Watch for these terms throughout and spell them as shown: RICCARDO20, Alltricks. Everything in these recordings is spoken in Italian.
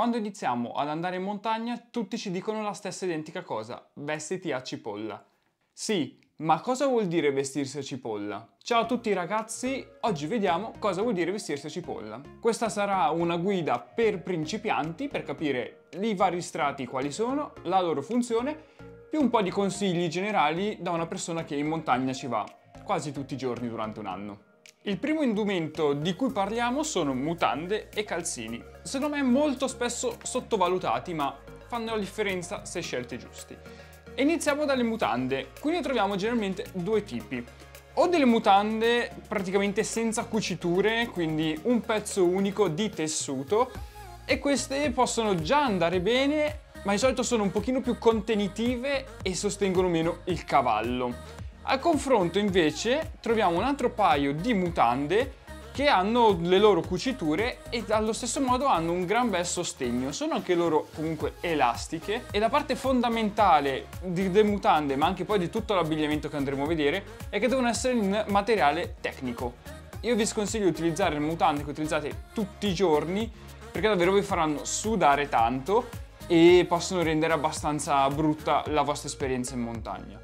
Quando iniziamo ad andare in montagna tutti ci dicono la stessa identica cosa, vestiti a cipolla. Sì, ma cosa vuol dire vestirsi a cipolla? Ciao a tutti ragazzi, oggi vediamo cosa vuol dire vestirsi a cipolla. Questa sarà una guida per principianti per capire i vari strati quali sono, la loro funzione, più un po' di consigli generali da una persona che in montagna ci va quasi tutti i giorni durante un anno. Il primo indumento di cui parliamo sono mutande e calzini, secondo me molto spesso sottovalutati ma fanno la differenza se scelti giusti. Iniziamo dalle mutande, qui ne troviamo generalmente due tipi, o delle mutande praticamente senza cuciture, quindi un pezzo unico di tessuto, e queste possono già andare bene ma di solito sono un pochino più contenitive e sostengono meno il cavallo. Al confronto invece troviamo un altro paio di mutande che hanno le loro cuciture e allo stesso modo hanno un gran bel sostegno, sono anche loro comunque elastiche e la parte fondamentale delle mutande, ma anche poi di tutto l'abbigliamento che andremo a vedere, è che devono essere in materiale tecnico. Io vi sconsiglio di utilizzare le mutande che utilizzate tutti i giorni perché davvero vi faranno sudare tanto e possono rendere abbastanza brutta la vostra esperienza in montagna.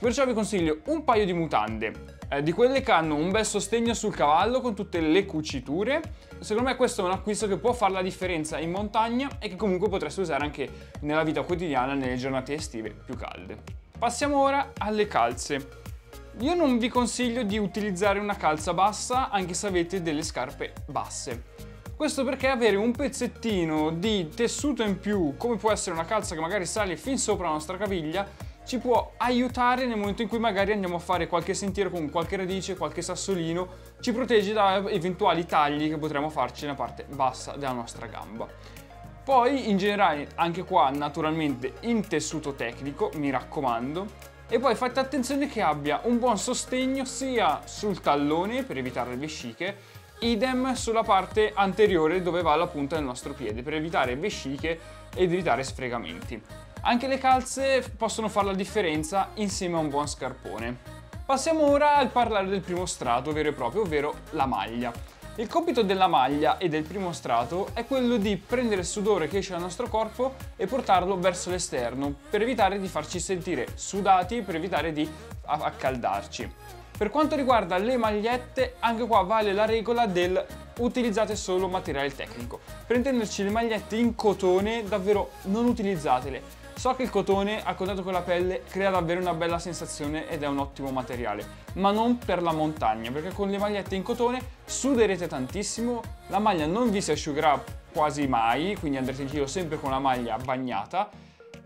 Perciò vi consiglio un paio di mutande, di quelle che hanno un bel sostegno sul cavallo con tutte le cuciture. Secondo me questo è un acquisto che può fare la differenza in montagna e che comunque potreste usare anche nella vita quotidiana, nelle giornate estive più calde. Passiamo ora alle calze. Io non vi consiglio di utilizzare una calza bassa anche se avete delle scarpe basse. Questo perché avere un pezzettino di tessuto in più, come può essere una calza che magari sale fin sopra la nostra caviglia, ci può aiutare nel momento in cui magari andiamo a fare qualche sentiero con qualche radice, qualche sassolino, ci protegge da eventuali tagli che potremmo farci nella parte bassa della nostra gamba. Poi in generale anche qua naturalmente in tessuto tecnico, mi raccomando, e poi fate attenzione che abbia un buon sostegno sia sul tallone per evitare le vesciche, idem sulla parte anteriore dove va la punta del nostro piede per evitare vesciche ed evitare sfregamenti. Anche le calze possono fare la differenza insieme a un buon scarpone. Passiamo ora al parlare del primo strato vero e proprio, ovvero la maglia. Il compito della maglia e del primo strato è quello di prendere il sudore che esce dal nostro corpo e portarlo verso l'esterno per evitare di farci sentire sudati, per evitare di accaldarci. Per quanto riguarda le magliette, anche qua vale la regola del utilizzate solo materiale tecnico. Per intenderci, le magliette in cotone davvero non utilizzatele. So che il cotone a contatto con la pelle crea davvero una bella sensazione ed è un ottimo materiale, ma non per la montagna, perché con le magliette in cotone suderete tantissimo, la maglia non vi si asciugherà quasi mai, quindi andrete in giro sempre con la maglia bagnata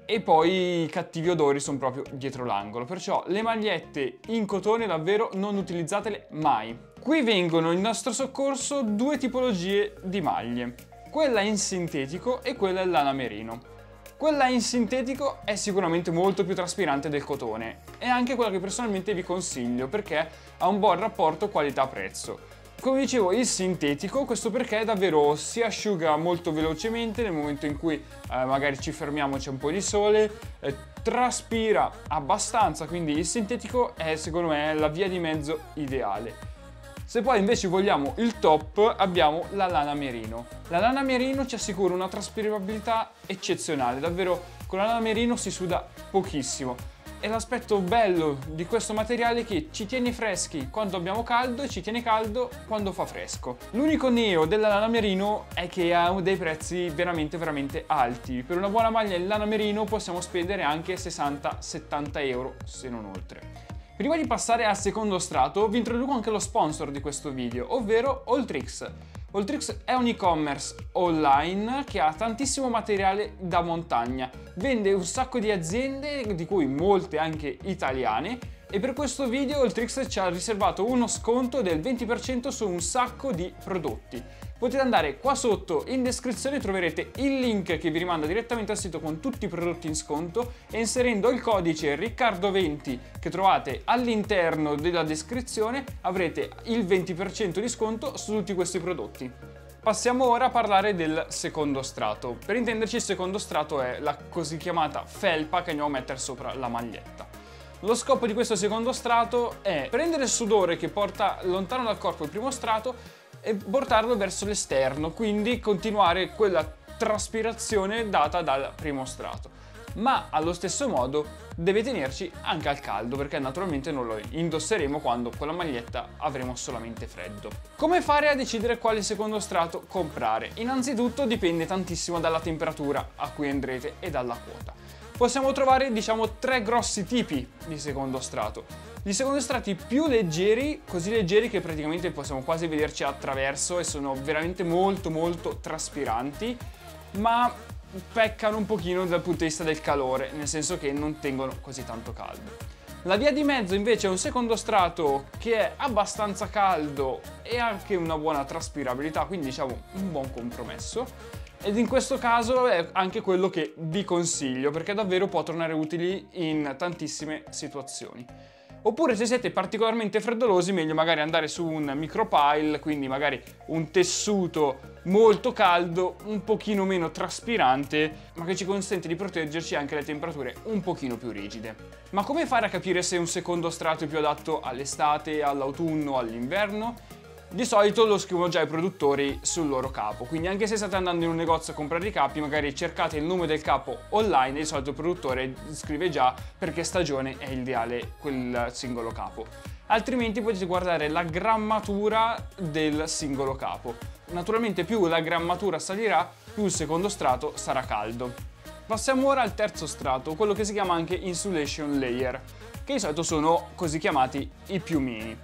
e poi i cattivi odori sono proprio dietro l'angolo, perciò le magliette in cotone davvero non utilizzatele mai. Qui vengono in nostro soccorso due tipologie di maglie, quella in sintetico e quella in lana merino. Quella in sintetico è sicuramente molto più traspirante del cotone, è anche quella che personalmente vi consiglio perché ha un buon rapporto qualità-prezzo. Come dicevo, il sintetico, questo perché davvero si asciuga molto velocemente nel momento in cui magari ci fermiamo, c'è un po' di sole, traspira abbastanza, quindi il sintetico è secondo me la via di mezzo ideale. Se poi invece vogliamo il top, abbiamo la lana merino. La lana merino ci assicura una traspirabilità eccezionale, davvero con la lana merino si suda pochissimo. E l'aspetto bello di questo materiale è che ci tiene freschi quando abbiamo caldo e ci tiene caldo quando fa fresco. L'unico neo della lana merino è che ha dei prezzi veramente alti. Per una buona maglia in lana merino possiamo spendere anche 60-70 euro, se non oltre. Prima di passare al secondo strato vi introduco anche lo sponsor di questo video, ovvero Alltricks. Alltricks è un e-commerce online che ha tantissimo materiale da montagna, vende un sacco di aziende, di cui molte anche italiane, e per questo video Alltricks ci ha riservato uno sconto del 20% su un sacco di prodotti. Potete andare qua sotto in descrizione, troverete il link che vi rimanda direttamente al sito con tutti i prodotti in sconto e inserendo il codice RICCARDO20 che trovate all'interno della descrizione avrete il 20% di sconto su tutti questi prodotti. Passiamo ora a parlare del secondo strato. Per intenderci, il secondo strato è la così chiamata felpa che andiamo a mettere sopra la maglietta. Lo scopo di questo secondo strato è prendere il sudore che porta lontano dal corpo il primo strato e portarlo verso l'esterno, quindi continuare quella traspirazione data dal primo strato. Ma allo stesso modo deve tenerci anche al caldo, perché naturalmente non lo indosseremo quando con la maglietta avremo solamente freddo. Come fare a decidere quale secondo strato comprare? Innanzitutto dipende tantissimo dalla temperatura a cui andrete e dalla quota. Possiamo trovare, diciamo, tre grossi tipi di secondo strato. Gli secondi strati più leggeri, così leggeri che praticamente possiamo quasi vederci attraverso e sono veramente molto traspiranti, ma peccano un pochino dal punto di vista del calore, nel senso che non tengono così tanto caldo. La via di mezzo invece è un secondo strato che è abbastanza caldo e anche una buona traspirabilità, quindi diciamo un buon compromesso, ed in questo caso è anche quello che vi consiglio, perché davvero può tornare utili in tantissime situazioni. Oppure se siete particolarmente freddolosi, meglio magari andare su un micropile, quindi magari un tessuto molto caldo, un pochino meno traspirante, ma che ci consente di proteggerci anche dalle temperature un pochino più rigide. Ma come fare a capire se un secondo strato è più adatto all'estate, all'autunno, all'inverno? Di solito lo scrivono già i produttori sul loro capo, quindi anche se state andando in un negozio a comprare i capi, magari cercate il nome del capo online e di solito il produttore scrive già per che stagione è ideale quel singolo capo. Altrimenti potete guardare la grammatura del singolo capo. Naturalmente più la grammatura salirà, più il secondo strato sarà caldo. Passiamo ora al terzo strato, quello che si chiama anche insulation layer, che di solito sono così chiamati i piumini.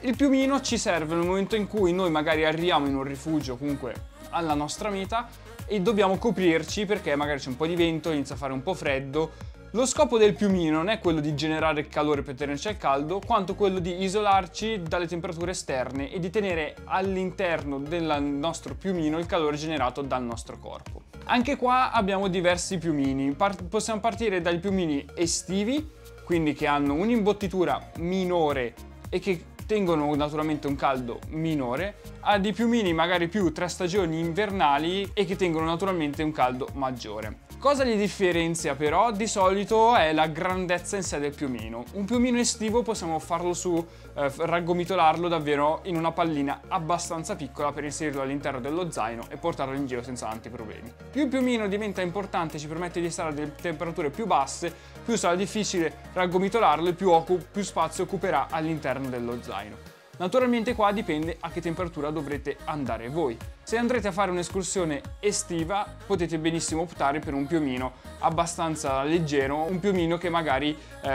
Il piumino ci serve nel momento in cui noi magari arriviamo in un rifugio, comunque alla nostra meta, e dobbiamo coprirci perché magari c'è un po' di vento, inizia a fare un po' freddo. Lo scopo del piumino non è quello di generare calore per tenerci al caldo, quanto quello di isolarci dalle temperature esterne e di tenere all'interno del nostro piumino il calore generato dal nostro corpo. Anche qua abbiamo diversi piumini, possiamo partire dai piumini estivi, quindi che hanno un'imbottitura minore e che tengono naturalmente un caldo minore, a dei piumini magari più tra stagioni invernali e che tengono naturalmente un caldo maggiore. Cosa li differenzia però di solito è la grandezza in sé del piumino. Un piumino estivo possiamo farlo su, raggomitolarlo davvero in una pallina abbastanza piccola per inserirlo all'interno dello zaino e portarlo in giro senza tanti problemi. Più il piumino diventa importante, ci permette di stare a temperature più basse, più sarà difficile raggomitolarlo e più spazio occuperà all'interno dello zaino. Naturalmente qua dipende a che temperatura dovrete andare voi. Se andrete a fare un'escursione estiva potete benissimo optare per un piumino abbastanza leggero, un piumino che magari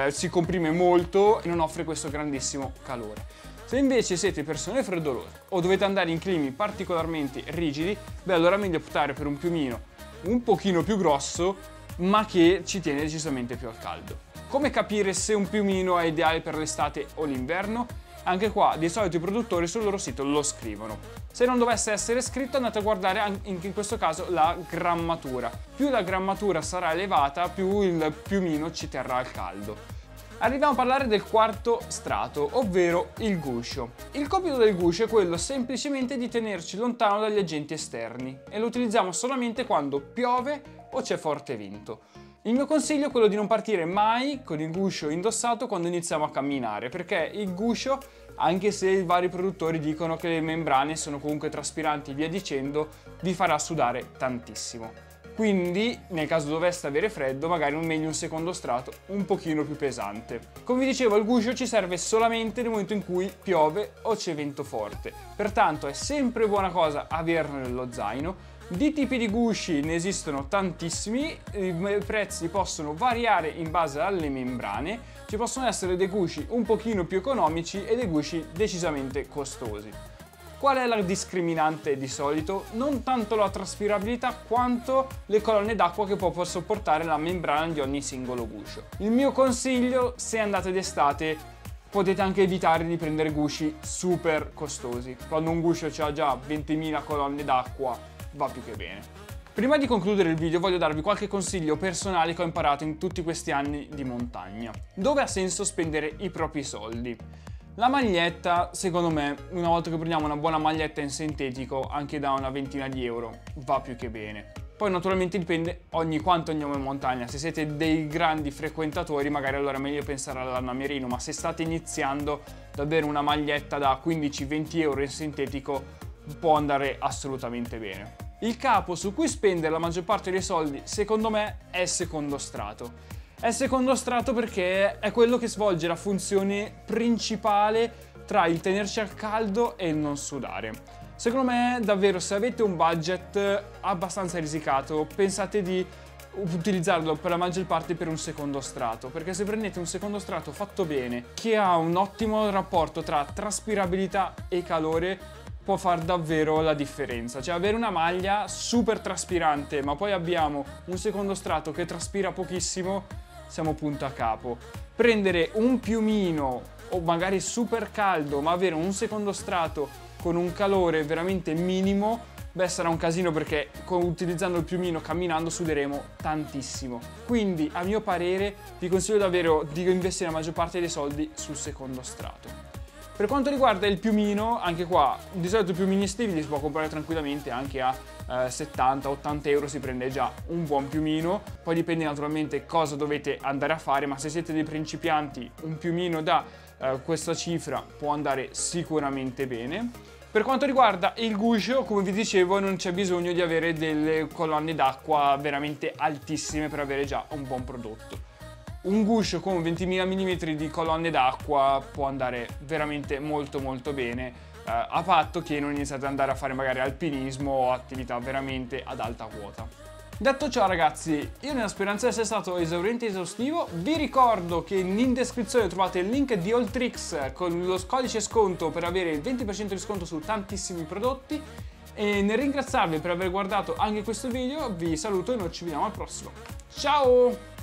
si comprime molto e non offre questo grandissimo calore. Se invece siete persone freddolose o dovete andare in climi particolarmente rigidi, beh allora è meglio optare per un piumino un pochino più grosso ma che ci tiene decisamente più al caldo. Come capire se un piumino è ideale per l'estate o l'inverno? Anche qua di solito i produttori sul loro sito lo scrivono. Se non dovesse essere scritto andate a guardare anche in questo caso la grammatura. Più la grammatura sarà elevata, più il piumino ci terrà al caldo. Arriviamo a parlare del quarto strato, ovvero il guscio. Il compito del guscio è quello semplicemente di tenerci lontano dagli agenti esterni e lo utilizziamo solamente quando piove o c'è forte vento. Il mio consiglio è quello di non partire mai con il guscio indossato quando iniziamo a camminare, perché il guscio, anche se i vari produttori dicono che le membrane sono comunque traspiranti e via dicendo, vi farà sudare tantissimo. Quindi nel caso doveste avere freddo magari non meglio un secondo strato un pochino più pesante. Come vi dicevo, il guscio ci serve solamente nel momento in cui piove o c'è vento forte, pertanto è sempre buona cosa averlo nello zaino. Di tipi di gusci ne esistono tantissimi, i prezzi possono variare in base alle membrane, ci possono essere dei gusci un pochino più economici e dei gusci decisamente costosi. Qual è la discriminante di solito? Non tanto la traspirabilità quanto le colonne d'acqua che può sopportare la membrana di ogni singolo guscio. Il mio consiglio, se andate d'estate, potete anche evitare di prendere gusci super costosi. Quando un guscio ha già 20.000 colonne d'acqua va più che bene. Prima di concludere il video voglio darvi qualche consiglio personale che ho imparato in tutti questi anni di montagna. Dove ha senso spendere i propri soldi? La maglietta, secondo me, una volta che prendiamo una buona maglietta in sintetico, anche da una ventina di euro, va più che bene. Poi naturalmente dipende quanto andiamo in montagna. Se siete dei grandi frequentatori magari allora è meglio pensare all'annamerino, ma se state iniziando, davvero una maglietta da 15-20 euro in sintetico può andare assolutamente bene. Il capo su cui spendere la maggior parte dei soldi, secondo me, è secondo strato. È secondo strato perché è quello che svolge la funzione principale tra il tenerci al caldo e il non sudare. Secondo me, davvero, se avete un budget abbastanza risicato, pensate di utilizzarlo per la maggior parte per un secondo strato, perché se prendete un secondo strato fatto bene, che ha un ottimo rapporto tra traspirabilità e calore, può far davvero la differenza. Cioè, avere una maglia super traspirante, ma poi abbiamo un secondo strato che traspira pochissimo, siamo punto a capo. Prendere un piumino o magari super caldo, ma avere un secondo strato con un calore veramente minimo, beh, sarà un casino, perché utilizzando il piumino camminando suderemo tantissimo. Quindi, a mio parere, vi consiglio davvero di investire la maggior parte dei soldi sul secondo strato. Per quanto riguarda il piumino, anche qua di solito i piumini estivi li si può comprare tranquillamente anche a 70-80 euro, si prende già un buon piumino. Poi dipende naturalmente cosa dovete andare a fare, ma se siete dei principianti un piumino da questa cifra può andare sicuramente bene. Per quanto riguarda il guscio, come vi dicevo, non c'è bisogno di avere delle colonne d'acqua veramente altissime per avere già un buon prodotto. Un guscio con 20.000 mm di colonne d'acqua può andare veramente molto bene, a patto che non iniziate ad andare a fare magari alpinismo o attività veramente ad alta quota. Detto ciò, ragazzi, io, nella speranza di essere stato esauriente e esaustivo, vi ricordo che in descrizione trovate il link di Alltricks con lo codice sconto per avere il 20% di sconto su tantissimi prodotti, e nel ringraziarvi per aver guardato anche questo video vi saluto e noi ci vediamo al prossimo. Ciao!